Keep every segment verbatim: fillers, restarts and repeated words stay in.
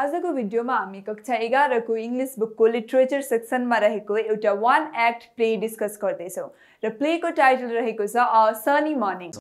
आजको भिडियोमा हामी कक्षा एघार को इंग्लिश बुक को लिटरेचर सेक्सन में रहेको एउटा वन एक्ट प्ले डिस्कस गर्दै छौं र प्ले को टाइटल रहेको छ a sunny morning. A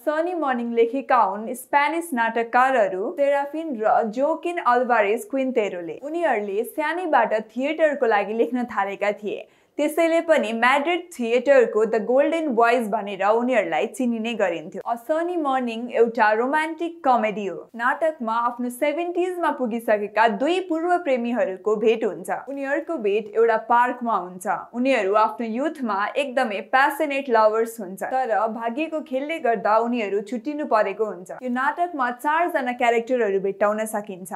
sunny morning लेखेका हुन् स्पेनिश नाटककारहरू सेराफिन र जोकिन अल्भारेज क्विन्टेरोले। उनीहरूले सानैबाट थिएटरको लागि लेख्न थालेका थिए, त्यसैले पनि म्याड्रिड थिएटर को द गोल्डन बॉयज भनेर उनीहरूलाई चिनिने गरिन्थ्यो। अ सनी मर्निङ एउटा रोमान्टिक कमेडी हो। नाटकमा आफ्नो सेभेन्टीज मा पुगिसकेका दुई पूर्व प्रेमीहरूको भेट हुन्छ। उनीहरूको भेट एउटा पार्कमा हुन्छ। उनीहरू आफ्नो युथमा एकदमै प्यासनेट लभर्स हुन्छ, तर भाग्यको खेलले गर्दा उनीहरू छुट्टिनु परेको हुन्छ। यो नाटकमा चार जना क्यारेक्टरहरू भेट्टाउन सकिन्छ: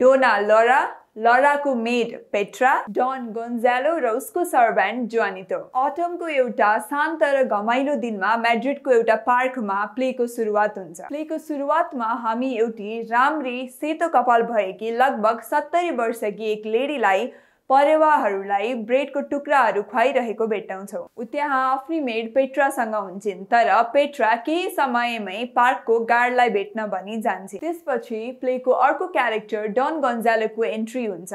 डोना लौरा, लौरा को मेड पेट्रा, डॉन गोन्जालो र उसको सर्भेन्ट जुआनितो। ऑटम को एउटा शान्त र घमाइलो दिन में मैड्रिड को एउटा पार्क में प्ले को सुरुआत हुन्छ। प्ले को सुरुआत में हामी एउटी राम्री सेतो कपाल भएकी लगभग सत्तरी वर्ष की एक लेडीलाई परेवाहरूलाई ब्रेड को टुक्राहरू खुवाइरहेको भेट्टाउँछौँ। उ त्यहाँ आफ्नी मेड पेट्रासँग हुन्छिन्, तर पेट्रा केही समयमै पार्कको गार्डलाई भेट्न भनी जान्छे। त्यसपछि प्लेको अर्को क्यारेक्टर डन गन्जालोको एन्ट्री हुन्छ।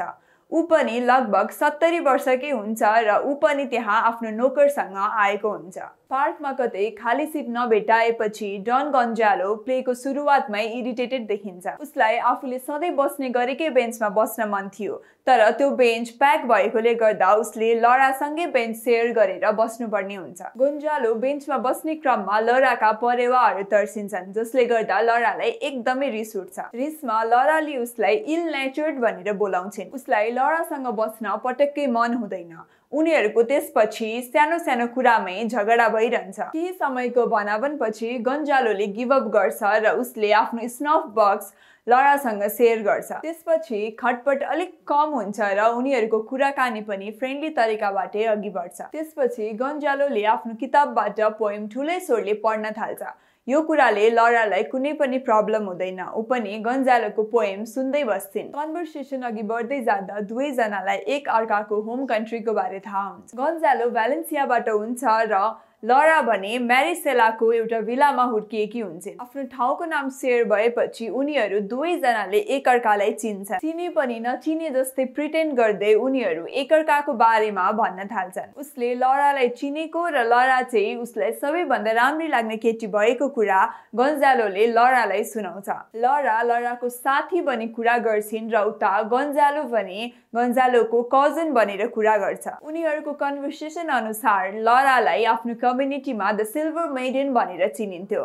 ऊ पनि लगभग सत्तरी वर्षकै हुन्छ र ऊ पनि त्यहाँ आफ्नो नोकरसँग आएको हुन्छ। पार्कमा कतै खाली सिट नभेटाएपछि डन गन्जालो प्लेको सुरुवातमै इरिटेटेड देखिन्छ। उसलाई आफूले सधैँ बस्ने गरेकै बेन्चमा बस्न मन थियो, तर त्यो बेन्च प्याक भएकोले गर्दा उसले लौरासँगै बेन्च सेयर गरेर बस्नुपर्ने हुन्छ। गन्जालो बेन्चमा बस्ने क्रममा लौराका परेवाहरू तर्सिन्छन्, जसले गर्दा लौरालाई एकदमै रिस उठ्छ। रिसमा लौराले उसलाई इल नेचर्ड भनेर बोलाउँछिन्। उसलाई लौरासँग बस्न पटक्कै मन हुँदैन। उनीहरूको त्यसपछि सानो सानो कुरामै झगडा भइरहन्छ। केही समयको बनावनपछि गन्जालोले गिभ अप गर्छ र उसले आफ्नो स्नफ बक्स लौरासँग सेयर गर्छ। त्यसपछि खटपट अलिक कम हुन्छ र उनीहरूको कुराकानी पनि फ्रेन्डली तरिकाबाटै अघि बढ्छ। त्यसपछि गन्जालोले आफ्नो किताबबाट पोएम ठुलै स्वरले पढ्न थाल्छ। यो कुराले लौरालाई कुनै पनि प्रब्लम हुँदैन। ऊ पनि गन्जालोको पोएम सुन्दै बस्छिन्। कन्भर्सेसन अघि बढ्दै जाँदा दुवैजनालाई एक अर्काको होम कन्ट्रीको बारे थाहा हुन्छ। गन्जालो भ्यालेन्सियाबाट हुन्छ र लौरा भने म्यारिसेलाको एउटा भिलामा हुर्किएकी हुन्छन्। आफ्नो ठाउँको नाम सेयर भएपछि उनीहरू दुवैजनाले एकअर्कालाई चिन्छन्। चिने पनि नचिने जस्तै प्रिटेन्ड गर्दै उनीहरू एकअर्काको बारेमा भन्न थाल्छन्। उसले लौरालाई चिनेको र लौरा चाहिँ उसलाई सबैभन्दा राम्री लाग्ने केटी भएको कुरा गन्जालोले लौरालाई सुनाउँछ। लौरा लौराको साथी बनी कुरा गर्छिन् र उता गन्जालो भने गन्जालोको कजन भनेर कुरा गर्छ। उनीहरूको कन्भर्सेसन अनुसार लौरालाई आफ्नो कम्युनिटी में द सिल्वर मेडन भनेर चिनिन्थ्यो।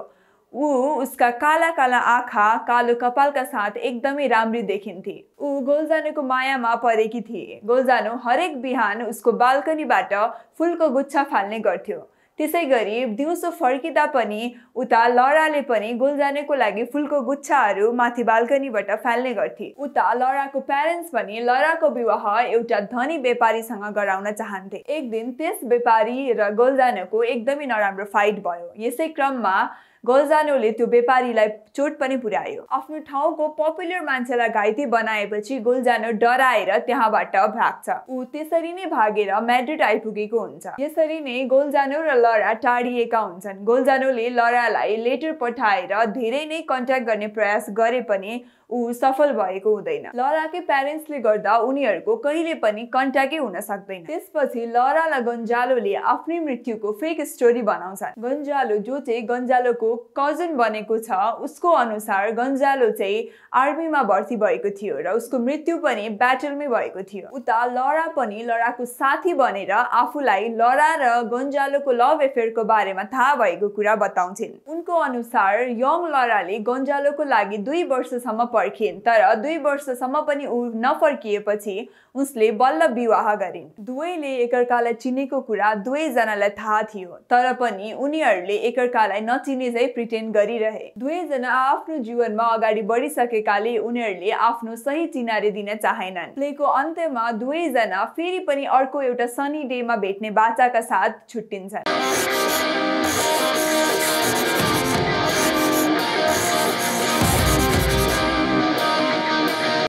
ऊ उसका काला काला आँखा कालो कपाल का साथ एकदमै राम्री देखिन्थे। ऊ गोलजानोको मायामा परेकी थिए। गोलजानो हरेक बिहान उसको बाल्कनीबाट फूलको गुच्छा फाल्ने गर्थ्यो। त्यसै गरी दिउँसो फर्किँदा पनि उता लौराले पनि गोलजानेको लागि फुलको गुच्छाहरू माथि बाल्कनीबाट फाल्ने गर्थे। उता लौराको प्यारेन्ट्स पनि लौराको विवाह एउटा धनी व्यापारीसँग गराउन चाहन्थे। एक दिन त्यस व्यापारी र गोलजानेको एकदमै नराम्रो फाइट भयो। यसै क्रममा गोलजानोले त्यो व्यापारीलाई चोट पनि पुर्यायो। आफ्नो ठाउँको पपुलर मान्छेलाई घाइते बनाएपछि गोलजानो डराएर त्यहाँबाट भाग्छ। ऊ त्यसरी नै भागेर म्याड्रिड आइपुगेको हुन्छ। यसरी नै गोलजानो र लौरा टाढिएका हुन्छन्। गोलजानोले लौरालाई लेटर पठाएर धेरै नै कन्ट्याक्ट गर्ने प्रयास गरे पनि ऊ सफल भएको हुँदैन। लौराकै प्यारेन्ट्सले गर्दा उनीहरूको कहिले पनि कन्ट्याक्टै हुन सक्दैन। त्यसपछि लौरा र गन्जालोले आफ्नै मृत्युको फेक स्टोरी बनाउँछन्। गन्जालो जो चाहिँ गन्जालोको कजन बनेको छ, उसको अनुसार गन्जालो चाहिँ आर्मीमा भर्ती भएको थियो र उसको मृत्यु पनि ब्याटलमै भएको थियो। उता लौरा पनि लौराको साथी बनेर आफूलाई लौरा र गन्जालोको लभ एफेयरको बारेमा थाहा भएको कुरा बताउँछिन्। उनको अनुसार यङ लौराले गन्जालोको लागि दुई वर्षसम्म पर्खिन्, तर दुई वर्षसम्म पनि ऊ नफर्किएपछि उसले बल्ल विवाह गरिन्। दुवैले एकअर्कालाई चिनेको कुरा दुवैजनालाई थाहा थियो, तर पनि उनीहरूले एकअर्कालाई नचिने चाहिँ प्रिटेन्ड गरिरहे। दुवैजना आफ्नो जीवनमा अगाडि बढिसकेकाले उनीहरूले आफ्नो सही चिनारी दिन चाहेनन्। प्लेको अन्त्यमा दुवैजना फेरि पनि अर्को एउटा सनी डेमा भेट्ने बाचाका साथ छुट्टिन्छन्।